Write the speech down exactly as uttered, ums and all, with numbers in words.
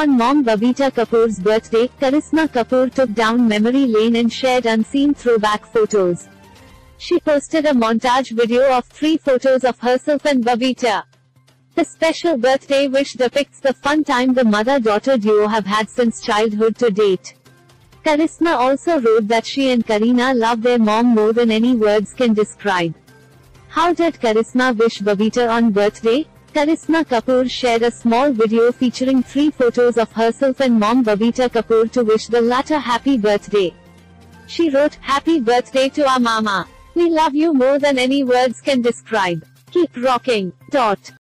On mom Babita Kapoor's birthday, Karisma Kapoor took down memory lane and shared unseen throwback photos. She posted a montage video of three photos of herself and Babita. The special birthday wish depicts the fun time the mother-daughter duo have had since childhood to date. Karisma also wrote that she and Kareena love their mom more than any words can describe. How did Karisma wish Babita on birthday? Karisma Kapoor shared a small video featuring three photos of herself and mom Babita Kapoor to wish the latter happy birthday. She wrote, "Happy birthday to our mama. We love you more than any words can describe. Keep rocking. Dot.